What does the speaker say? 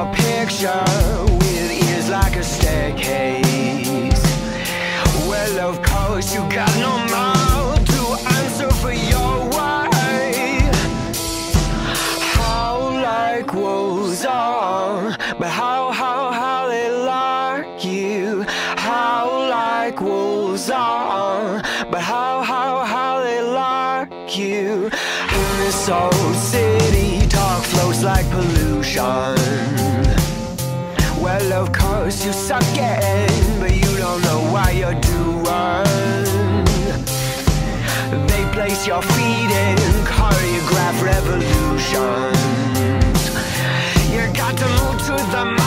a picture with ears like a staircase. Well, of course, you got no mouth to answer for your way. How like wolves are, but how they like you. How like wolves are, but how they like you. In this old city, talk flows like pollution. Well, of course you suck in, but you don't know why you're doing. They place your feet in choreographed revolutions. You got to move to the